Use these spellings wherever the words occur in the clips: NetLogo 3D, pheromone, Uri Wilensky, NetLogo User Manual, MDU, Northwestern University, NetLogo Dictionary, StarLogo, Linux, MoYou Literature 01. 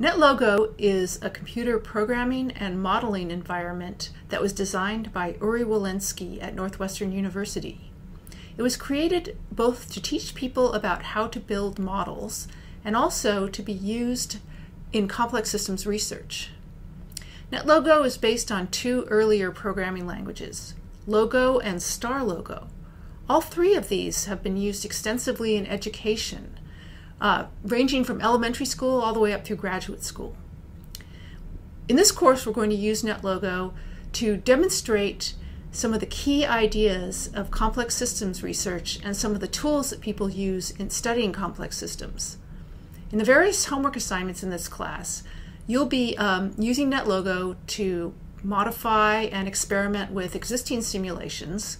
NetLogo is a computer programming and modeling environment that was designed by Uri Wilensky at Northwestern University. It was created both to teach people about how to build models and also to be used in complex systems research. NetLogo is based on two earlier programming languages, Logo and StarLogo. All three of these have been used extensively in education, ranging from elementary school all the way up through graduate school. In this course, we're going to use NetLogo to demonstrate some of the key ideas of complex systems research and some of the tools that people use in studying complex systems. In the various homework assignments in this class, you'll be using NetLogo to modify and experiment with existing simulations.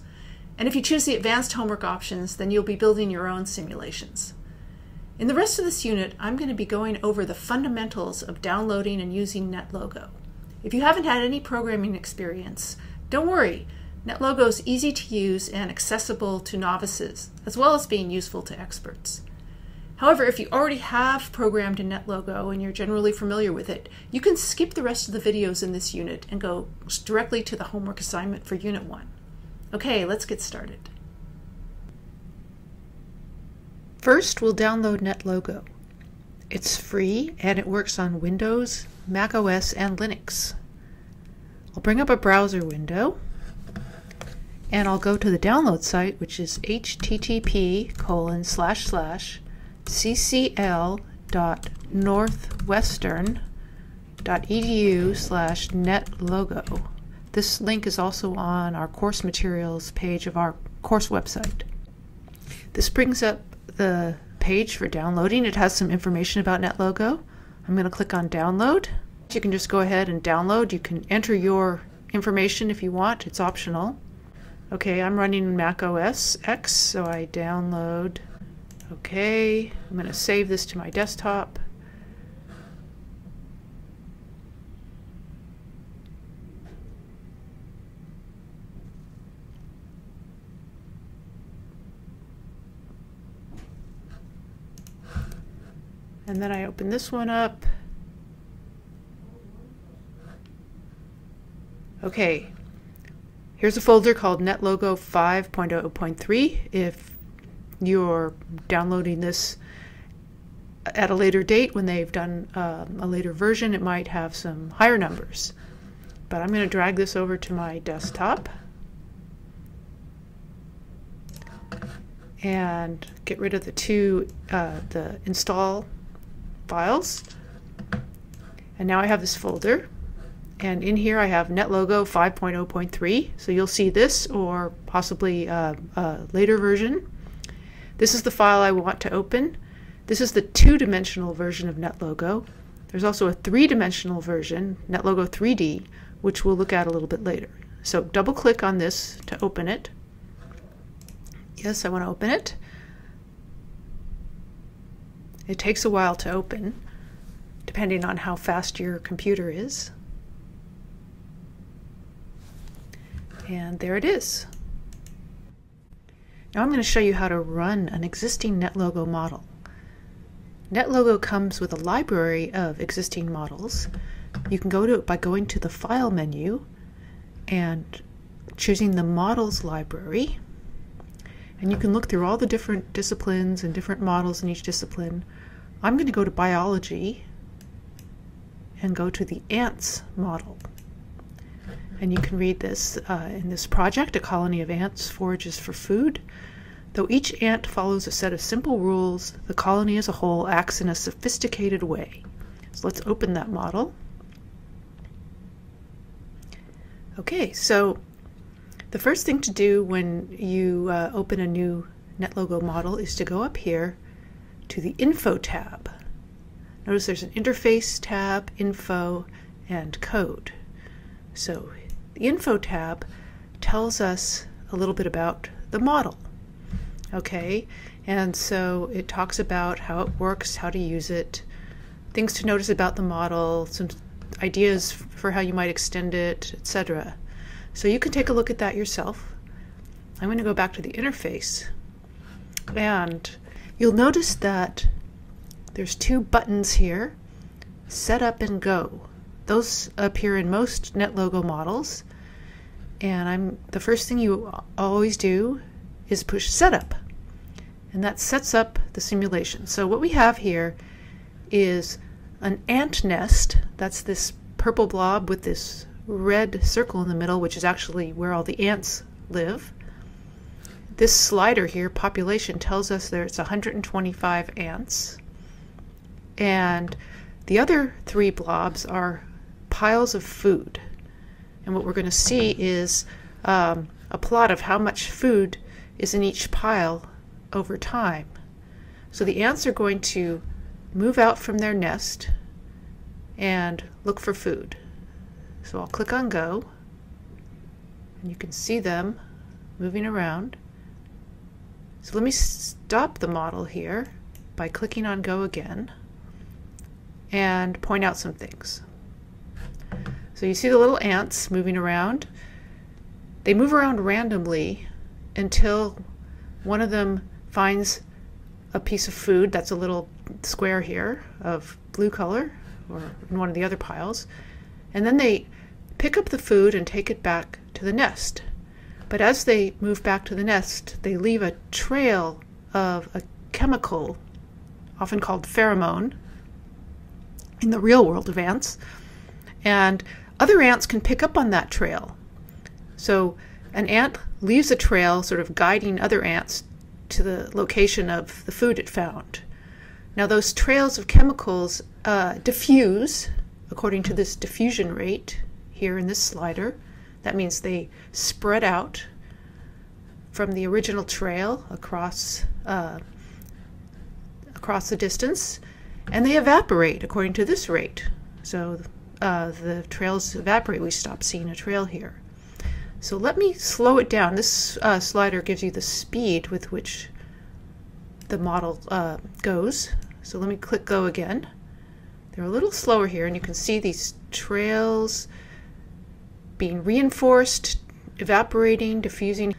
And if you choose the advanced homework options, then you'll be building your own simulations. In the rest of this unit, I'm going to be going over the fundamentals of downloading and using NetLogo. If you haven't had any programming experience, don't worry. NetLogo is easy to use and accessible to novices, as well as being useful to experts. However, if you already have programmed in NetLogo and you're generally familiar with it, you can skip the rest of the videos in this unit and go directly to the homework assignment for Unit 1. Okay, let's get started. First, we'll download NetLogo. It's free and it works on Windows, Mac OS, and Linux. I'll bring up a browser window and I'll go to the download site, which is http://ccl.northwestern.edu/netlogo. This link is also on our course materials page of our course website. This brings up the page for downloading. It has some information about NetLogo. I'm going to click on download. You can just go ahead and download. You can enter your information if you want. It's optional. Okay, I'm running Mac OS X, so I download. Okay, I'm going to save this to my desktop. And then I open this one up. Okay, here's a folder called NetLogo 5.0.3. If you're downloading this at a later date when they've done a later version, it might have some higher numbers. But I'm going to drag this over to my desktop and get rid of the the install files, and now I have this folder, and in here I have NetLogo 5.0.3, so you'll see this or possibly a later version. This is the file I want to open. This is the two-dimensional version of NetLogo. There's also a three-dimensional version, NetLogo 3D, which we'll look at a little bit later. So double-click on this to open it. Yes, I want to open it. It takes a while to open, depending on how fast your computer is. And there it is. Now I'm going to show you how to run an existing NetLogo model. NetLogo comes with a library of existing models. You can go to it by going to the File menu and choosing the Models library. And you can look through all the different disciplines and different models in each discipline. I'm going to go to biology and go to the ants model. And you can read this in this project, a colony of ants forages for food. Though each ant follows a set of simple rules, the colony as a whole acts in a sophisticated way. So let's open that model. Okay, so the first thing to do when you open a new NetLogo model is to go up here to the Info tab. Notice there's an Interface tab, Info, and Code. So the Info tab tells us a little bit about the model. Okay, and so it talks about how it works, how to use it, things to notice about the model, some ideas for how you might extend it, etc. So you can take a look at that yourself. I'm going to go back to the interface, and you'll notice that there's two buttons here Set Up and Go. Those appear in most NetLogo models, and the first thing you always do is push Setup, and that sets up the simulation. So what we have here is an ant nest. That's this purple blob with this red circle in the middle, which is actually where all the ants live. This slider here, population, tells us there's 125 ants, and the other three blobs are piles of food. And what we're going to see is a plot of how much food is in each pile over time. So the ants are going to move out from their nest and look for food. So I'll click on Go, and you can see them moving around. So let me stop the model here by clicking on Go again and point out some things. So you see the little ants moving around. They move around randomly until one of them finds a piece of food. That's a little square here of blue color, or in one of the other piles. And then they pick up the food and take it back to the nest. But as they move back to the nest, they leave a trail of a chemical, often called pheromone, in the real world of ants. And other ants can pick up on that trail. So an ant leaves a trail sort of guiding other ants to the location of the food it found. Now those trails of chemicals diffuse according to this diffusion rate here in this slider. That means they spread out from the original trail across the distance, and they evaporate according to this rate. So the trails evaporate. We stop seeing a trail here. So let me slow it down. This slider gives you the speed with which the model goes. So let me click Go again. They're a little slower here, and you can see these trails being reinforced, evaporating, diffusing.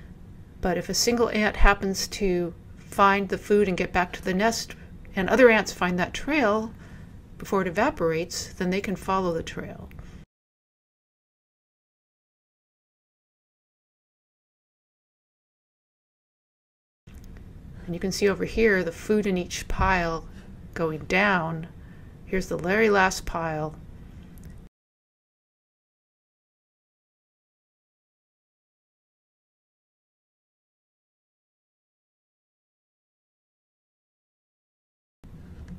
But if a single ant happens to find the food and get back to the nest, and other ants find that trail before it evaporates, then they can follow the trail. And you can see over here the food in each pile going down. Here's the very last pile.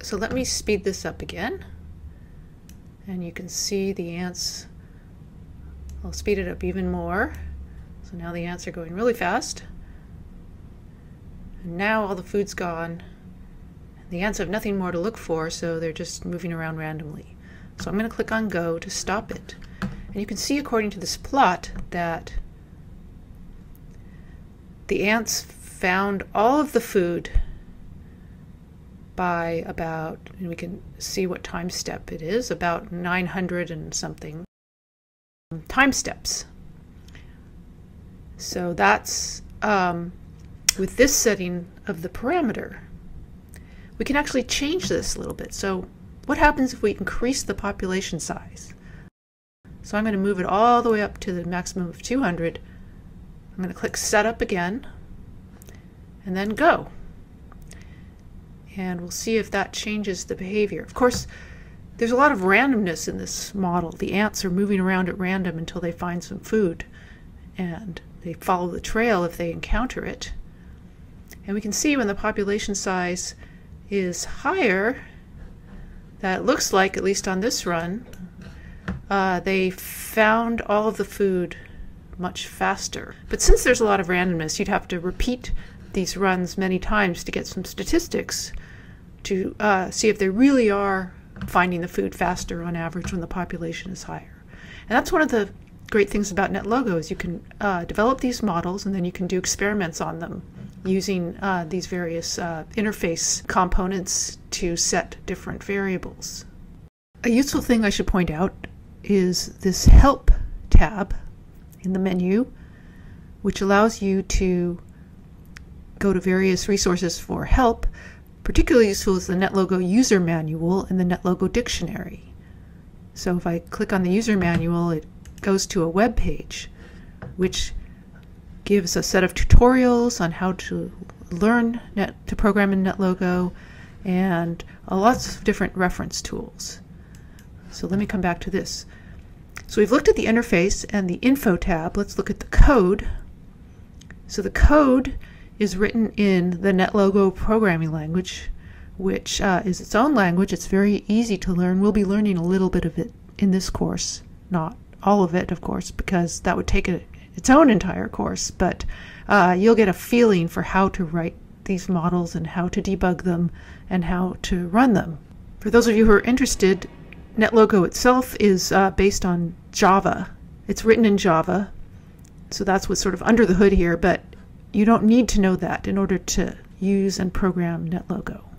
So let me speed this up again. And you can see the ants. I'll speed it up even more. So now the ants are going really fast. And now all the food's gone. The ants have nothing more to look for, so they're just moving around randomly. So I'm going to click on Go to stop it. And you can see according to this plot that the ants found all of the food by about, and we can see what time step it is, about 900 and something time steps. So that's with this setting of the parameter. We can actually change this a little bit. So what happens if we increase the population size? So I'm going to move it all the way up to the maximum of 200. I'm going to click Setup again and then Go. And we'll see if that changes the behavior. Of course, there's a lot of randomness in this model. The ants are moving around at random until they find some food, and they follow the trail if they encounter it. And we can see when the population size is higher, that looks like, at least on this run, they found all of the food much faster. But since there's a lot of randomness, you'd have to repeat these runs many times to get some statistics to see if they really are finding the food faster on average when the population is higher. And that's one of the great things about NetLogo is you can develop these models, and then you can do experiments on them using these various interface components to set different variables. A useful thing I should point out is this Help tab in the menu, which allows you to go to various resources for help. Particularly useful is the NetLogo User Manual and the NetLogo Dictionary. So if I click on the user manual, it goes to a web page which gives a set of tutorials on how to learn to program in NetLogo and lots of different reference tools. So let me come back to this. So we've looked at the interface and the info tab. Let's look at the code. So the code is written in the NetLogo programming language, which is its own language. It's very easy to learn. We'll be learning a little bit of it in this course, not all of it, of course, because that would take its own entire course, but you'll get a feeling for how to write these models and how to debug them and how to run them. For those of you who are interested, NetLogo itself is based on Java. It's written in Java, so that's what's sort of under the hood here, but you don't need to know that in order to use and program NetLogo.